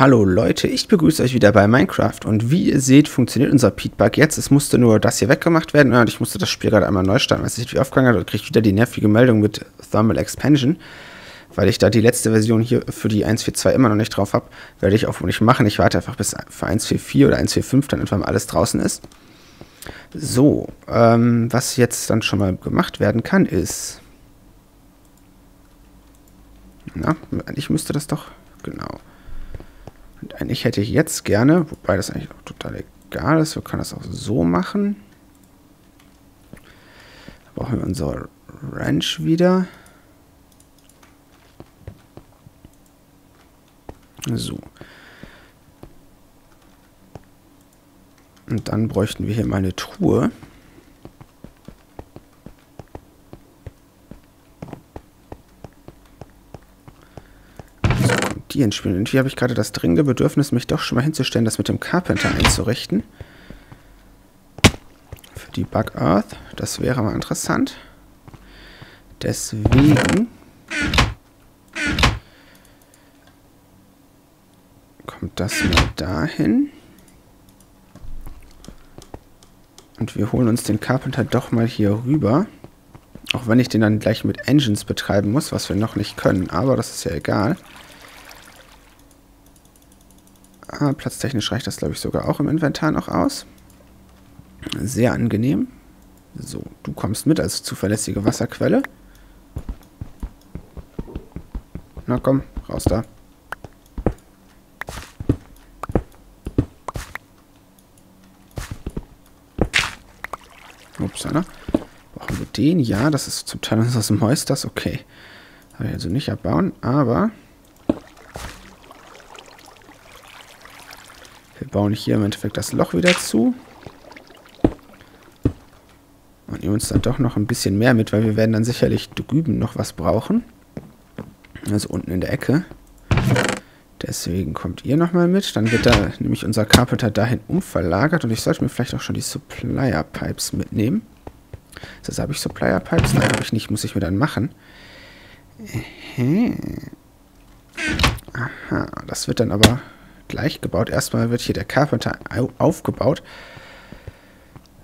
Hallo Leute, ich begrüße euch wieder bei Minecraft und wie ihr seht, funktioniert unser Peatbag jetzt. Es musste nur das hier weggemacht werden und ich musste das Spiel gerade einmal neu starten, weil es nicht wie aufgegangen hat und kriege wieder die nervige Meldung mit Thermal Expansion, weil ich da die letzte Version hier für die 1.4.2 immer noch nicht drauf habe, werde ich auch nicht machen. Ich warte einfach bis für 1.4.4 oder 1.4.5 dann einfach mal alles draußen ist. So, was jetzt dann schon mal gemacht werden kann ist... Na, eigentlich müsste das doch... Genau. Und eigentlich hätte ich jetzt gerne, wobei das eigentlich auch total egal ist, wir können das auch so machen. Da brauchen wir unsere Wrench wieder. So. Und dann bräuchten wir hier mal eine Truhe. Die entspielen. Irgendwie habe ich gerade das dringende Bedürfnis, mich doch schon mal hinzustellen, das mit dem Carpenter einzurichten. Für die Bug Earth. Das wäre mal interessant. Deswegen... kommt das mal dahin. Und wir holen uns den Carpenter doch mal hier rüber. Auch wenn ich den dann gleich mit Engines betreiben muss, was wir noch nicht können. Aber das ist ja egal. Ah, platztechnisch reicht das, glaube ich, sogar auch im Inventar noch aus. Sehr angenehm. So, du kommst mit als zuverlässige Wasserquelle. Na komm, raus da. Ups, ne? Brauchen wir den? Ja, das ist zum Teil unseres Moisters. Okay. Habe ich also nicht abbauen, aber... bauen hier im Endeffekt das Loch wieder zu. Und nehmen uns dann doch noch ein bisschen mehr mit, weil wir werden dann sicherlich drüben noch was brauchen. Also unten in der Ecke. Deswegen kommt ihr nochmal mit. Dann wird da nämlich unser Carpenter dahin umverlagert. Und ich sollte mir vielleicht auch schon die Supplier Pipes mitnehmen. Das habe ich Supplier Pipes? Nein, habe ich nicht. Muss ich mir dann machen. Aha, das wird dann aber... gleich gebaut. Erstmal wird hier der Carpenter aufgebaut.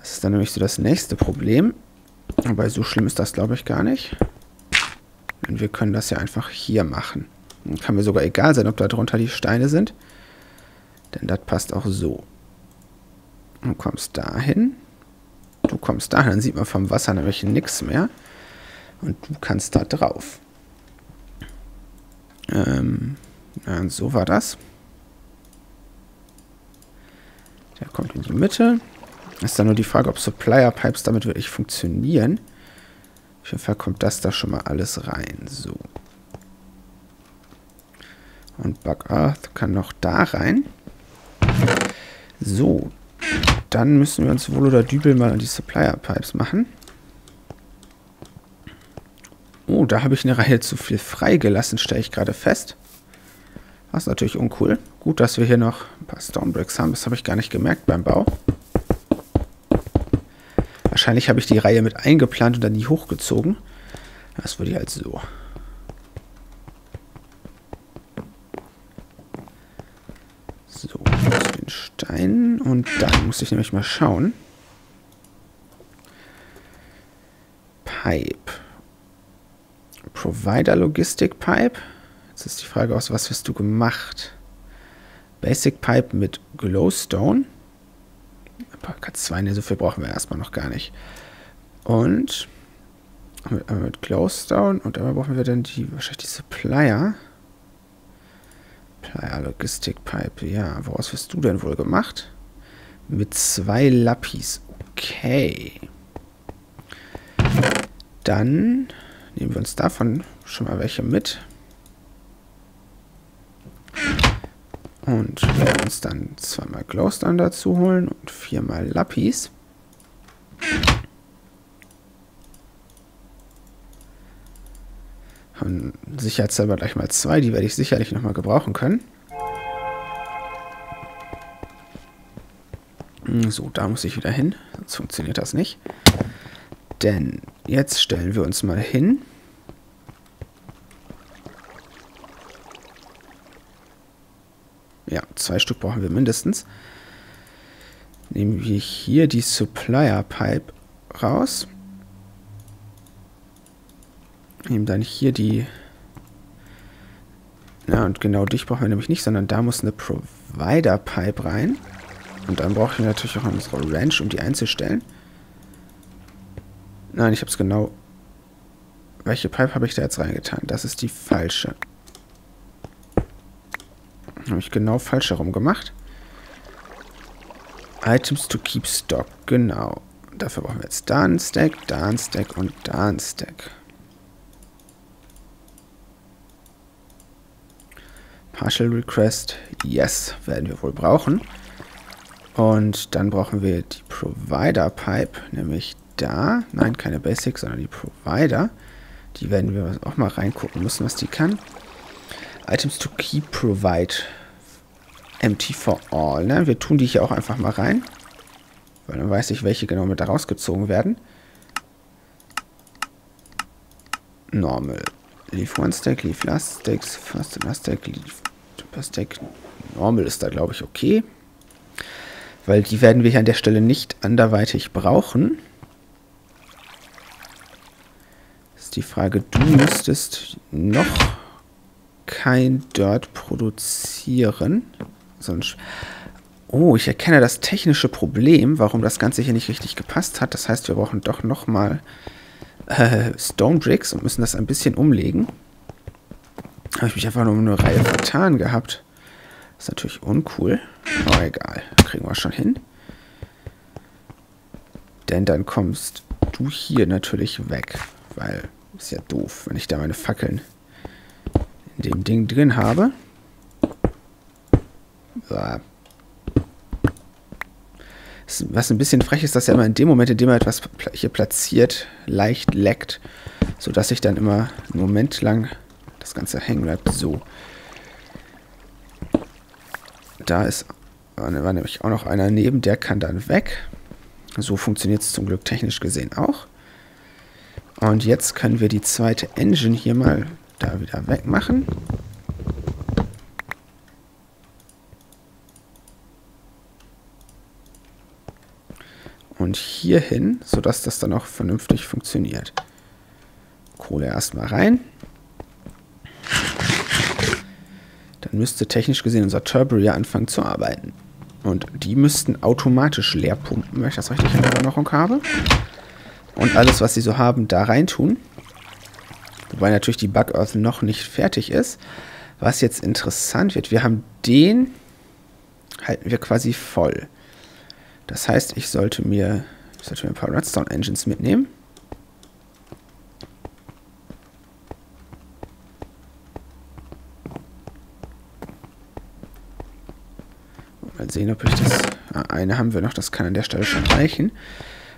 Das ist dann nämlich so das nächste Problem. Aber so schlimm ist das, glaube ich, gar nicht. Und wir können das ja einfach hier machen. Dann kann mir sogar egal sein, ob da drunter die Steine sind. Denn das passt auch so. Du kommst dahin. Du kommst dahin. Dann sieht man vom Wasser nämlich nichts mehr. Und du kannst da drauf. Und so war das. Der kommt in die Mitte. Ist dann nur die Frage, ob Supplier Pipes damit wirklich funktionieren. Auf jeden Fall kommt das da schon mal alles rein. So. Und Bug Earth kann noch da rein. So. Dann müssen wir uns wohl oder dübel mal an die Supplier Pipes machen. Oh, da habe ich eine Reihe zu viel freigelassen, stelle ich gerade fest. Das ist natürlich uncool. Gut, dass wir hier noch ein paar Stonebricks haben. Das habe ich gar nicht gemerkt beim Bau. Wahrscheinlich habe ich die Reihe mit eingeplant und dann nie hochgezogen. Das würde ich halt so. So, den Stein. Und dann muss ich nämlich mal schauen. Pipe. Provider Logistik Pipe. Jetzt ist die Frage, aus was wirst du gemacht? Basic Pipe mit Glowstone. K2, ne, so viel brauchen wir erstmal noch gar nicht. Und mit Glowstone. Und einmal brauchen wir dann die, wahrscheinlich die Supplier. Supplier Logistik Pipe. Ja, woraus wirst du denn wohl gemacht? Mit 2 Lapis. Okay. Dann nehmen wir uns davon schon mal welche mit. Und wir werden uns dann 2 mal Glowstone dazu holen und 4 mal Lapis. Und sicherheitshalber gleich mal 2, die werde ich sicherlich nochmal gebrauchen können. So, da muss ich wieder hin, sonst funktioniert das nicht. Denn jetzt stellen wir uns mal hin. Ja, 2 Stück brauchen wir mindestens. Nehmen wir hier die Supplier Pipe raus. Nehmen dann hier die... Na, und genau dich brauchen wir nämlich nicht, sondern da muss eine Provider Pipe rein. Und dann brauchen wir natürlich auch unsere Wrench, um die einzustellen. Nein, ich habe es genau... Welche Pipe habe ich da jetzt reingetan? Das ist die falsche. Habe ich genau falsch herum gemacht. Items to keep stock, genau. Dafür brauchen wir jetzt da einen Stack, da einen Stack und da einen Stack. Partial Request, yes, werden wir wohl brauchen. Und dann brauchen wir die Provider Pipe, nämlich da. Nein, keine Basic, sondern die Provider. Die werden wir auch mal reingucken müssen, was die kann. Items to keep provide. Empty for all. Ne? Wir tun die hier auch einfach mal rein. Weil dann weiß ich, welche genau mit da rausgezogen werden. Normal. Leave one stack, leave last stacks, first and last stack, leave super stack. Normal ist da, glaube ich, okay. Weil die werden wir hier an der Stelle nicht anderweitig brauchen. Das ist die Frage, du müsstest noch kein Dirt produzieren. Sonst... Oh, ich erkenne das technische Problem, warum das Ganze hier nicht richtig gepasst hat. Das heißt, wir brauchen doch nochmal Stonebricks und müssen das ein bisschen umlegen. Da habe ich mich einfach nur um eine Reihe vertan gehabt. Ist natürlich uncool. Aber egal, kriegen wir schon hin. Denn dann kommst du hier natürlich weg. Weil, ist ja doof, wenn ich da meine Fackeln in dem Ding drin habe. So. Was ein bisschen frech ist, dass er immer in dem Moment, in dem er etwas hier platziert, leicht leckt. Sodass ich dann immer einen Moment lang das Ganze hängen bleibt. So. Da ist, war nämlich auch noch einer neben, der kann dann weg. So funktioniert es zum Glück technisch gesehen auch. Und jetzt können wir die zweite Engine hier mal da wieder wegmachen. Und hier hin, sodass das dann auch vernünftig funktioniert. Kohle erstmal rein. Dann müsste technisch gesehen unser Turburier anfangen zu arbeiten. Und die müssten automatisch leer pumpen, wenn ich das richtig in Erinnerung habe. Und alles, was sie so haben, da reintun. Wobei natürlich die Bug Earth noch nicht fertig ist. Was jetzt interessant wird, wir haben den, halten wir quasi voll. Das heißt, ich sollte mir ein paar Redstone Engines mitnehmen. Mal sehen, ob ich das... Ah, eine haben wir noch, das kann an der Stelle schon reichen.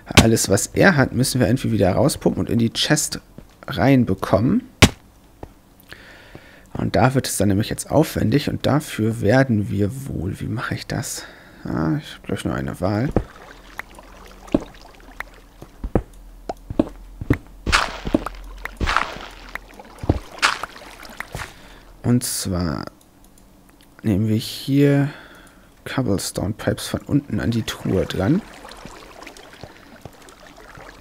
Alles, was er hat, müssen wir irgendwie wieder rauspumpen und in die Chest reinbekommen. Und da wird es dann nämlich jetzt aufwendig und dafür werden wir wohl... Wie mache ich das? Ah, ich habe gleich nur eine Wahl. Und zwar nehmen wir hier Cobblestone Pipes von unten an die Truhe dran.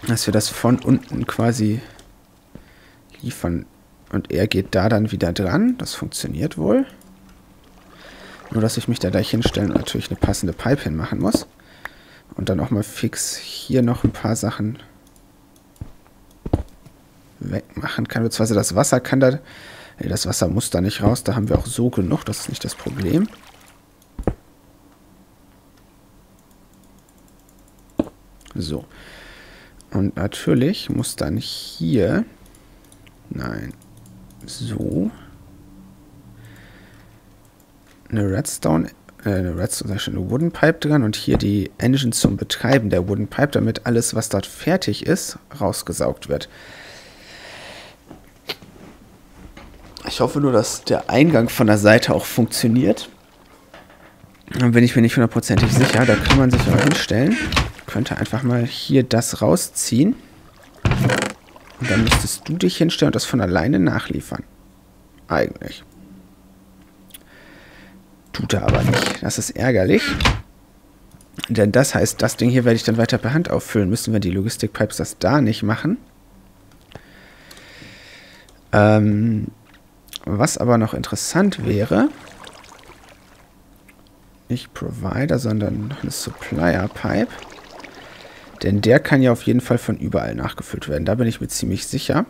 Dass wir das von unten quasi liefern. Und er geht da dann wieder dran. Das funktioniert wohl. Nur, dass ich mich da gleich hinstellen und natürlich eine passende Pipe hinmachen muss. Und dann auch mal fix hier noch ein paar Sachen wegmachen kann. Beziehungsweise das Wasser kann da... Nee, das Wasser muss da nicht raus. Da haben wir auch so genug. Das ist nicht das Problem. So. Und natürlich muss dann hier... Nein. So... eine Wooden Pipe dran und hier die Engine zum Betreiben der Wooden Pipe, damit alles, was dort fertig ist, rausgesaugt wird. Ich hoffe nur, dass der Eingang von der Seite auch funktioniert. Dann bin ich mir nicht hundertprozentig sicher. Da kann man sich aber hinstellen. Ich könnte einfach mal hier das rausziehen. Und dann müsstest du dich hinstellen und das von alleine nachliefern. Eigentlich. Tut er aber nicht. Das ist ärgerlich. Denn das heißt, das Ding hier werde ich dann weiter per Hand auffüllen. Müssen wir die Logistikpipes das da nicht machen. Was aber noch interessant wäre, nicht Provider, sondern noch eine Supplier Pipe. Denn der kann ja auf jeden Fall von überall nachgefüllt werden. Da bin ich mir ziemlich sicher.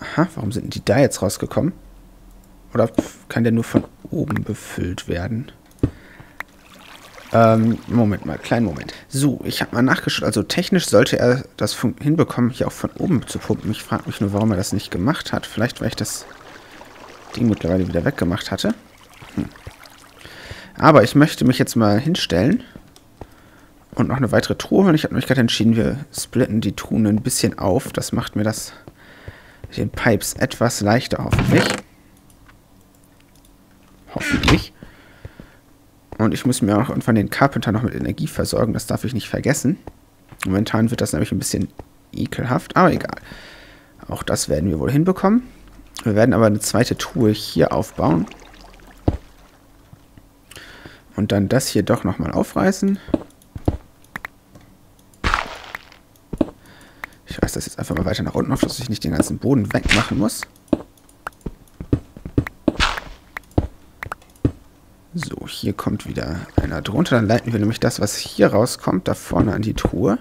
Aha, warum sind denn die da jetzt rausgekommen? Oder kann der nur von oben befüllt werden? Moment mal, kleinen Moment. So, ich habe mal nachgeschaut. Also technisch sollte er das hinbekommen, hier auch von oben zu pumpen. Ich frage mich nur, warum er das nicht gemacht hat. Vielleicht, weil ich das Ding mittlerweile wieder weggemacht hatte. Aber ich möchte mich jetzt mal hinstellen und noch eine weitere Truhe holen. Ich habe mich gerade entschieden, wir splitten die Truhen ein bisschen auf. Das macht mir das mit den Pipes etwas leichter, hoffentlich. Hoffentlich. Und ich muss mir auch irgendwann den Carpenter noch mit Energie versorgen. Das darf ich nicht vergessen. Momentan wird das nämlich ein bisschen ekelhaft. Aber egal. Auch das werden wir wohl hinbekommen. Wir werden aber eine zweite Truhe hier aufbauen. Und dann das hier doch nochmal aufreißen. Ich reiße das jetzt einfach mal weiter nach unten auf, dass ich nicht den ganzen Boden wegmachen muss. So, hier kommt wieder einer drunter. Dann leiten wir nämlich das, was hier rauskommt, da vorne an die Truhe.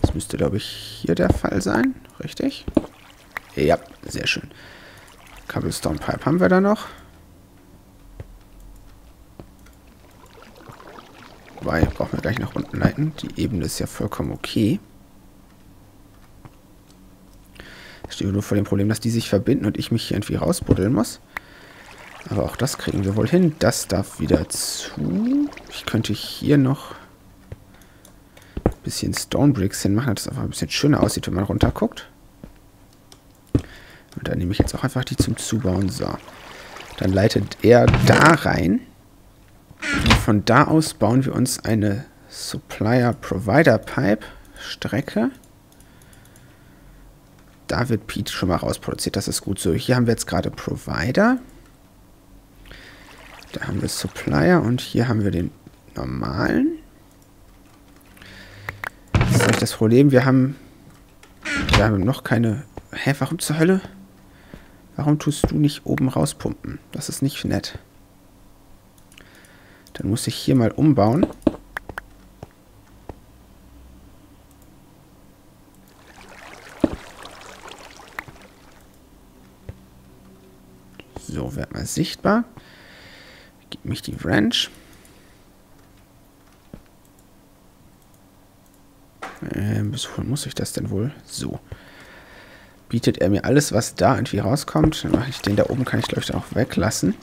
Das müsste, glaube ich, hier der Fall sein. Richtig? Ja, sehr schön. Cobblestone Pipe haben wir da noch. Wobei, brauchen wir gleich nach unten leiten. Die Ebene ist ja vollkommen okay. Ich stehe nur vor dem Problem, dass die sich verbinden und ich mich hier irgendwie rausbuddeln muss. Aber auch das kriegen wir wohl hin. Das darf wieder zu. Ich könnte hier noch ein bisschen Stonebricks hinmachen, dass das einfach ein bisschen schöner aussieht, wenn man runterguckt. Und dann nehme ich jetzt auch einfach die zum Zubauen. So. Dann leitet er da rein. Und von da aus bauen wir uns eine Supplier-Provider-Pipe-Strecke. Da wird Peat schon mal rausproduziert. Das ist gut so. Hier haben wir jetzt gerade Provider. Da haben wir Supplier und hier haben wir den normalen. Das ist nicht das Problem. Wir haben noch keine... Hä, warum zur Hölle? Warum tust du nicht oben rauspumpen? Das ist nicht nett. Dann muss ich hier mal umbauen. So, wird mal sichtbar. Gib mich die Wrench. Bis wohin muss ich das denn wohl? So. Bietet er mir alles, was da irgendwie rauskommt. Dann mache ich den da oben, kann ich glaube ich dann auch weglassen.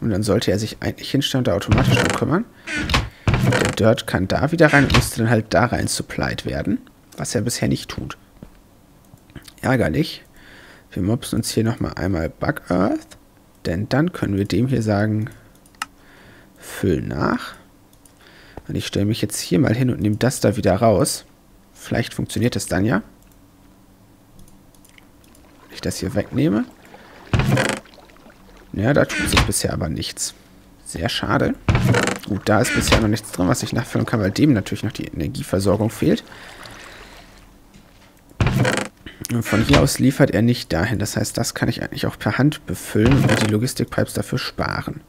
Und dann sollte er sich eigentlich hinstellen und da automatisch drum kümmern. Der Dirt kann da wieder rein und müsste dann halt da rein supplied werden. Was er bisher nicht tut. Ärgerlich. Wir mobsen uns hier nochmal einmal Bug Earth. Denn dann können wir dem hier sagen, füll nach. Und ich stelle mich jetzt hier mal hin und nehme das da wieder raus. Vielleicht funktioniert das dann ja. Wenn ich das hier wegnehme. Ja, da tut sich bisher aber nichts. Sehr schade. Gut, da ist bisher noch nichts drin, was ich nachfüllen kann, weil dem natürlich noch die Energieversorgung fehlt. Und von hier aus liefert er nicht dahin. Das heißt, das kann ich eigentlich auch per Hand befüllen und die Logistikpipes dafür sparen.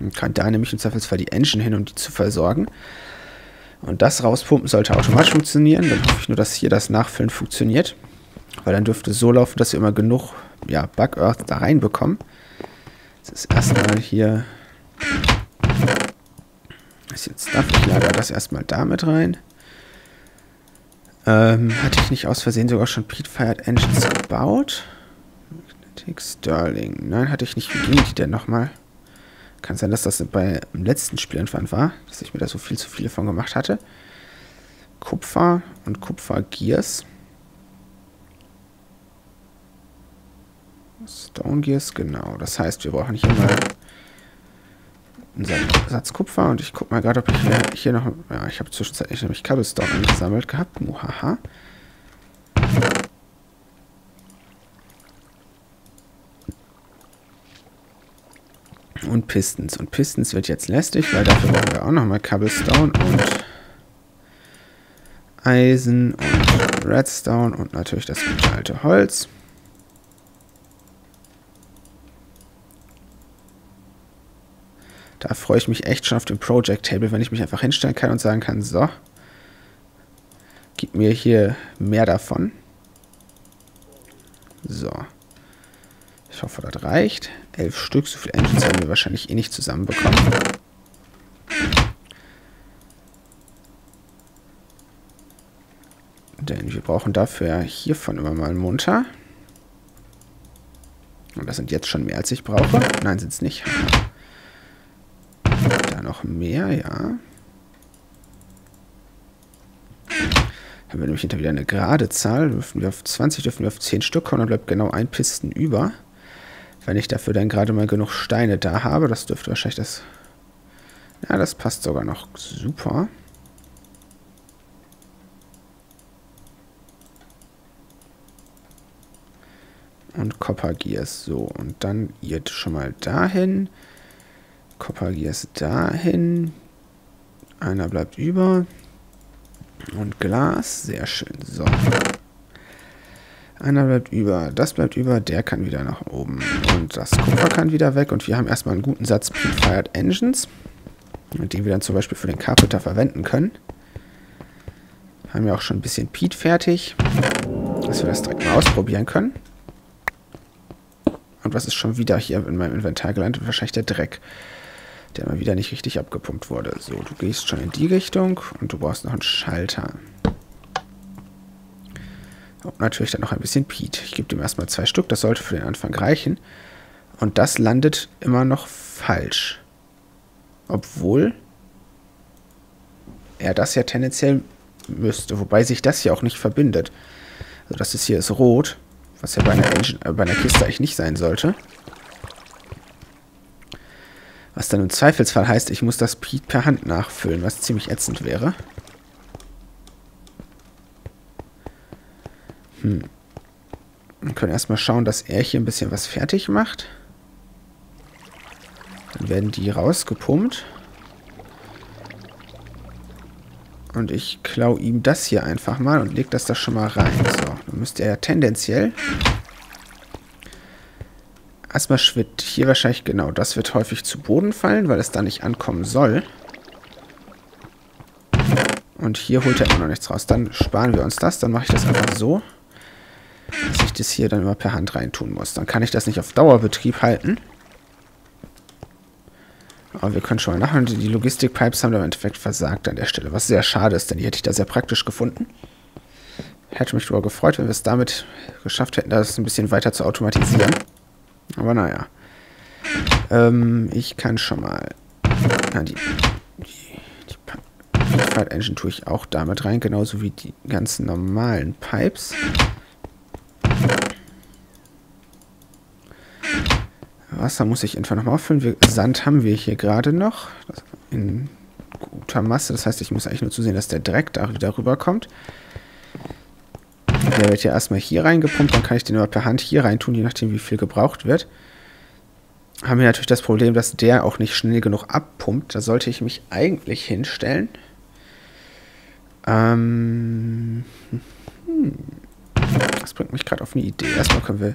Und kann da nämlich im Zweifelsfall die Engine hin, um die zu versorgen. Und das rauspumpen sollte automatisch funktionieren. Dann hoffe ich nur, dass hier das Nachfüllen funktioniert. Weil dann dürfte es so laufen, dass wir immer genug Bug Earth da reinbekommen. Das ist erstmal hier... Jetzt darf ich leider das erstmal damit rein. Hatte ich nicht aus Versehen sogar schon Peat-Fired Engines gebaut? Magnetic Stirling. Nein, hatte ich nicht. Wie ging die denn nochmal? Kann sein, dass das beim letzten Spiel irgendwann war, dass ich mir da so viel zu viele von gemacht hatte. Kupfer und Kupfergears. Stone Gears, genau. Das heißt, wir brauchen hier mal unseren Satz Kupfer. Und ich guck mal gerade, ob ich hier noch... Ja, ich habe zwischenzeitlich nämlich Cobblestone gesammelt gehabt. Muhaha. Und Pistons. Und Pistons wird jetzt lästig, weil dafür brauchen wir auch nochmal Cobblestone und Eisen und Redstone und natürlich das gute alte Holz. Da freue ich mich echt schon auf den Project Table, wenn ich mich einfach hinstellen kann und sagen kann, so, gib mir hier mehr davon. So. Ich hoffe, das reicht. 11 Stück, so viele Engines werden wir wahrscheinlich eh nicht zusammenbekommen. Denn wir brauchen dafür hiervon immer mal munter. Und das sind jetzt schon mehr, als ich brauche. Nein, sind es nicht. Da noch mehr, ja. Haben wir nämlich hinter wieder eine gerade Zahl. Dürfen wir auf 20, dürfen wir auf 10 Stück kommen. Dann bleibt genau ein Pisten über. Wenn ich dafür dann gerade mal genug Steine da habe, das dürfte wahrscheinlich das... Ja, das passt sogar noch super. Und Kupfergears, so. Und dann ihr schon mal dahin. Kupfergears dahin. Einer bleibt über. Und Glas, sehr schön. So. Einer bleibt über, das bleibt über, der kann wieder nach oben. Und das Kupfer kann wieder weg. Und wir haben erstmal einen guten Satz Pre-Fired Engines, die wir dann zum Beispiel für den Carpenter verwenden können. Haben ja auch schon ein bisschen Peat fertig, dass wir das direkt mal ausprobieren können. Und was ist schon wieder hier in meinem Inventar gelandet? Wahrscheinlich der Dreck, der mal wieder nicht richtig abgepumpt wurde. So, du gehst schon in die Richtung und du brauchst noch einen Schalter. Und natürlich dann noch ein bisschen Peat. Ich gebe dem erstmal 2 Stück, das sollte für den Anfang reichen. Und das landet immer noch falsch. Obwohl er das ja tendenziell müsste. Wobei sich das hier auch nicht verbindet. Also das hier ist rot, was ja bei einer Kiste eigentlich nicht sein sollte. Was dann im Zweifelsfall heißt, ich muss das Peat per Hand nachfüllen, was ziemlich ätzend wäre. Wir können erstmal schauen, dass er hier ein bisschen was fertig macht. Dann werden die rausgepumpt. Und ich klaue ihm das hier einfach mal und lege das da schon mal rein. So, dann müsste er ja tendenziell... Erstmal wird hier wahrscheinlich, genau, das wird häufig zu Boden fallen, weil es da nicht ankommen soll. Und hier holt er immer noch nichts raus. Dann sparen wir uns das. Dann mache ich das einfach so, dass ich das hier dann immer per Hand reintun muss. Dann kann ich das nicht auf Dauerbetrieb halten. Aber wir können schon mal nachhören. Die Logistikpipes haben da im Endeffekt versagt an der Stelle. Was sehr schade ist, denn die hätte ich da sehr praktisch gefunden. Hätte mich darüber gefreut, wenn wir es damit geschafft hätten, das ein bisschen weiter zu automatisieren. Aber naja. Ich kann schon mal... Na, die Peat Engine tue ich auch damit rein, genauso wie die ganzen normalen Pipes. Wasser muss ich einfach nochmal auffüllen. Sand haben wir hier gerade noch. In guter Masse. Das heißt, ich muss eigentlich nur zusehen, dass der Dreck da wieder rüberkommt. Der wird ja erstmal hier reingepumpt. Dann kann ich den immer per Hand hier reintun, je nachdem, wie viel gebraucht wird. Haben wir natürlich das Problem, dass der auch nicht schnell genug abpumpt. Da sollte ich mich eigentlich hinstellen. Das bringt mich gerade auf eine Idee. Erstmal können wir...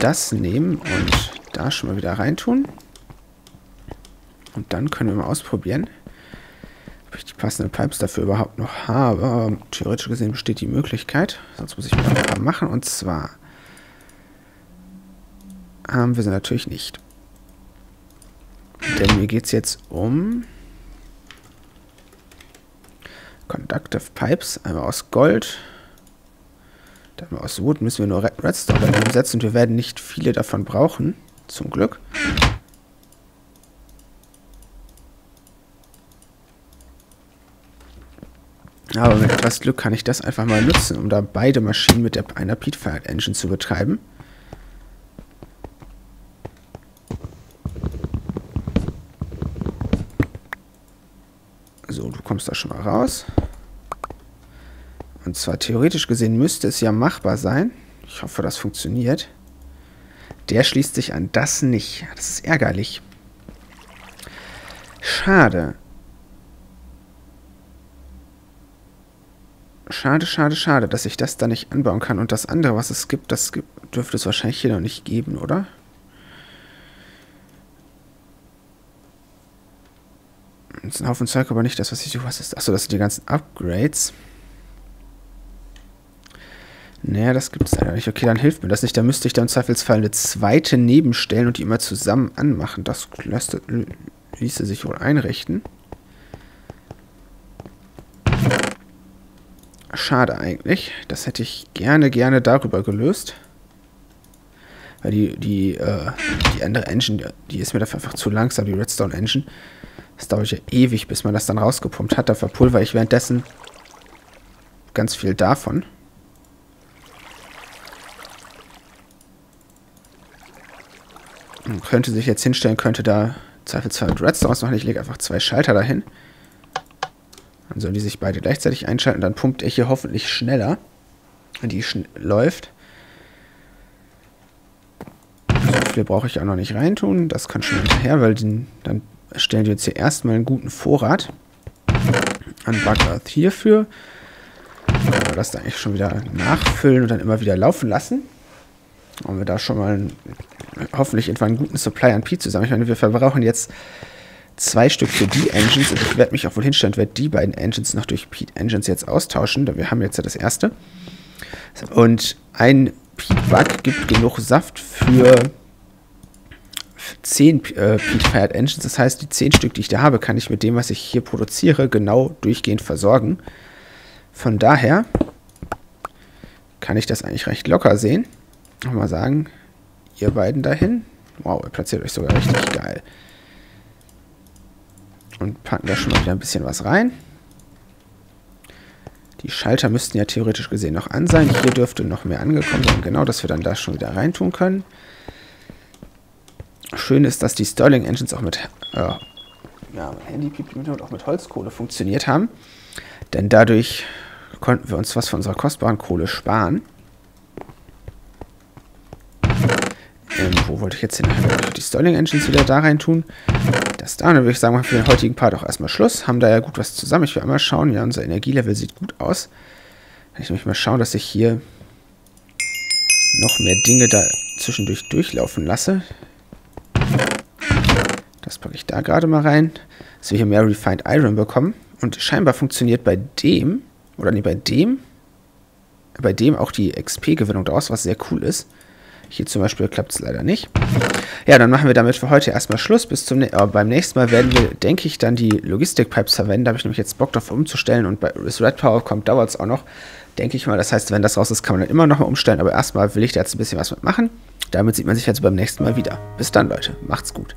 das nehmen und da schon mal wieder reintun. Und dann können wir mal ausprobieren, ob ich die passenden Pipes dafür überhaupt noch habe. Aber theoretisch gesehen besteht die Möglichkeit. Sonst muss ich mal was machen. Und zwar haben wir sie natürlich nicht. Denn mir geht es jetzt um Conductive Pipes. Einmal aus Gold. Dann aus Wood müssen wir nur Redstone umsetzen und wir werden nicht viele davon brauchen, zum Glück. Aber mit etwas Glück kann ich das einfach mal nutzen, um da beide Maschinen mit einer Peat-Fired Engine zu betreiben. kommst da schon mal raus. Und zwar theoretisch gesehen müsste es ja machbar sein. Ich hoffe, das funktioniert. Der schließt sich an das nicht. Das ist ärgerlich. Schade. Schade, schade, schade, dass ich das da nicht anbauen kann. Und das andere, was es gibt, das dürfte es wahrscheinlich hier noch nicht geben, oder? Das ist ein Haufen Zeug, aber nicht das, was ich suche. Was ist das? Achso, das sind die ganzen Upgrades. Naja, das gibt es leider nicht. Okay, dann hilft mir das nicht. Da müsste ich dann im Zweifelsfall eine zweite nebenstellen und die immer zusammen anmachen. Das ließe sich wohl einrichten. Schade eigentlich. Das hätte ich gerne darüber gelöst. Weil die andere Engine, die ist mir dafür einfach zu langsam, die Redstone Engine. Das dauert ja ewig, bis man das dann rausgepumpt hat. Da verpulver ich währenddessen ganz viel davon. Man könnte sich jetzt hinstellen, könnte da zweifelsfrei mit Redstones machen. Ich lege einfach zwei Schalter dahin. Dann sollen die sich beide gleichzeitig einschalten. Dann pumpt er hier hoffentlich schneller. Wenn die läuft. So viel brauche ich auch noch nicht reintun. Das kann schon hinterher, weil dann stellen wir jetzt hier erstmal einen guten Vorrat an Bug Earth hierfür. Das dann eigentlich schon wieder nachfüllen und dann immer wieder laufen lassen. Haben wir da schon mal hoffentlich irgendwann einen guten Supply an Peat zusammen. Ich meine, wir verbrauchen jetzt 2 Stück für die Engines. Und ich werde mich auch wohl hinstellen und werde die beiden Engines noch durch Peat Engines jetzt austauschen. Denn wir haben jetzt ja das erste. Und ein Peatbag gibt genug Saft für 10 Peat-Fired Engines. Das heißt, die 10 Stück, die ich da habe, kann ich mit dem, was ich hier produziere, genau durchgehend versorgen. Von daher kann ich das eigentlich recht locker sehen. Mal sagen, ihr beiden dahin. Wow, ihr platziert euch sogar richtig geil. Und packen da schon mal wieder ein bisschen was rein. Die Schalter müssten ja theoretisch gesehen noch an sein. Hier dürfte noch mehr angekommen sein. Genau, dass wir dann da schon wieder reintun können. Schön ist, dass die Stirling Engines auch mit, mit Handy-Piep und auch mit Holzkohle funktioniert haben. Denn dadurch konnten wir uns was von unserer kostbaren Kohle sparen. Wo wollte ich jetzt hin? Die Stirling Engines wieder da rein tun. Das da, und dann würde ich sagen, machen wir für den heutigen Part auch erstmal Schluss. Haben da ja gut was zusammen. Ich will einmal schauen. Ja, unser Energielevel sieht gut aus. Ich möchte mal schauen, dass ich hier noch mehr Dinge da zwischendurch durchlaufen lasse. Das packe ich da gerade mal rein. Dass wir hier mehr Refined Iron bekommen. Und scheinbar funktioniert bei dem, oder nee, bei dem auch die XP-Gewinnung draus, was sehr cool ist. Hier zum Beispiel klappt es leider nicht. Ja, dann machen wir damit für heute erstmal Schluss. Beim nächsten Mal werden wir, denke ich, dann die Logistikpipes verwenden. Da habe ich nämlich jetzt Bock drauf umzustellen. Und bei Red Power kommt, dauert es auch noch, denke ich mal. Das heißt, wenn das raus ist, kann man dann immer noch mal umstellen. Aber erstmal will ich da jetzt ein bisschen was mitmachen. Damit sieht man sich also beim nächsten Mal wieder. Bis dann, Leute. Macht's gut.